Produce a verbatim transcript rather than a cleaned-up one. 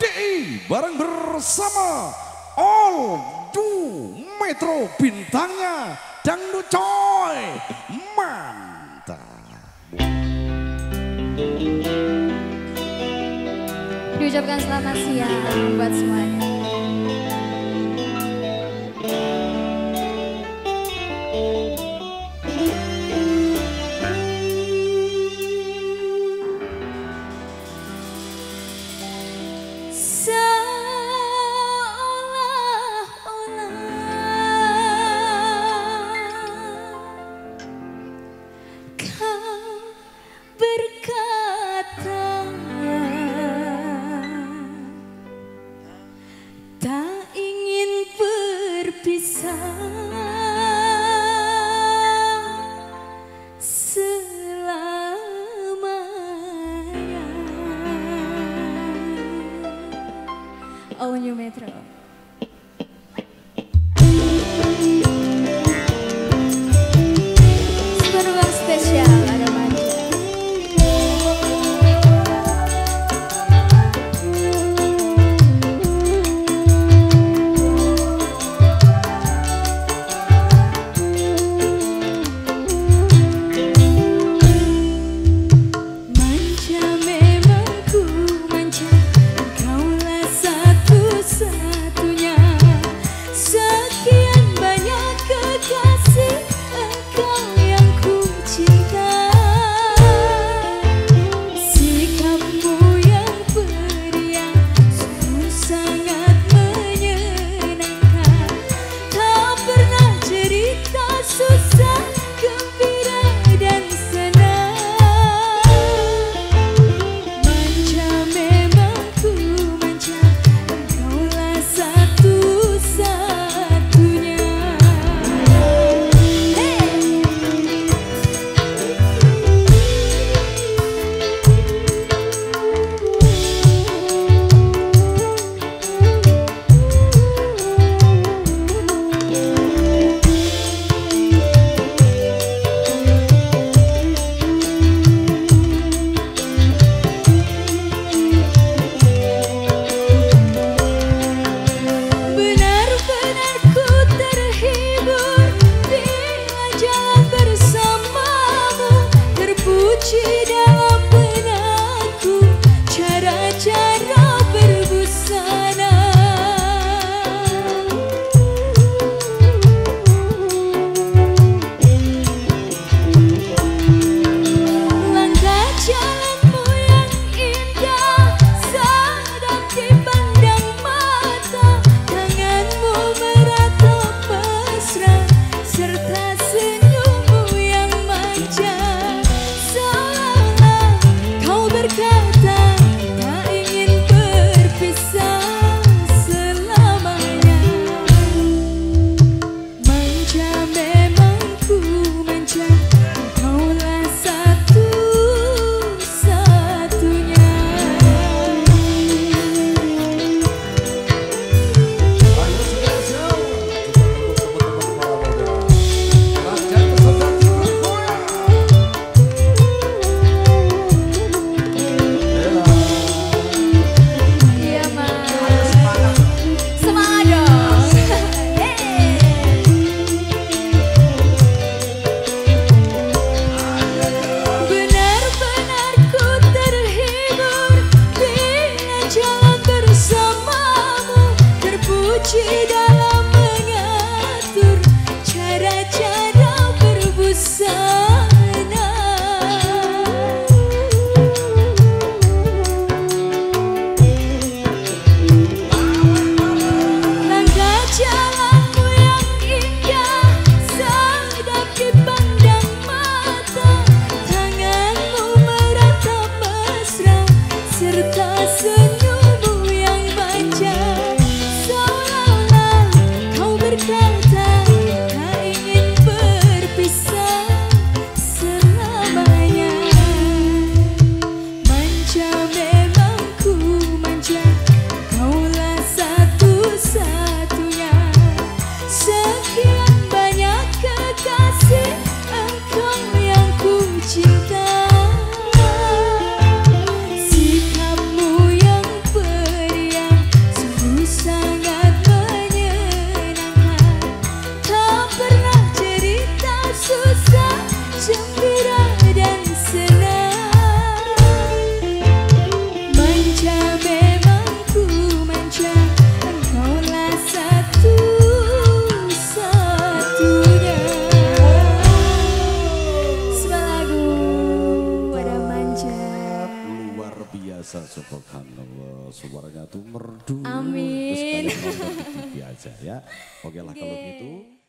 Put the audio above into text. D I bareng bersama Oldu Metro bintangnya Dangdut Coy mantap. Diucapkan selamat siang buat semuanya. Oldu Metro. Penuang spesial ada MANJA. MANJA memang ku manja. Serta senyummu yang manja, seolah-olah gembira dan senang. Manja memang ku manja, engkaulah satu-satunya. Sebuah lagu pada Manja. Luar biasa, subhanallah. Suaranya tuh merdu. Amin. Terus kalian nonton di T V aja ya. Oke lah kalau gitu.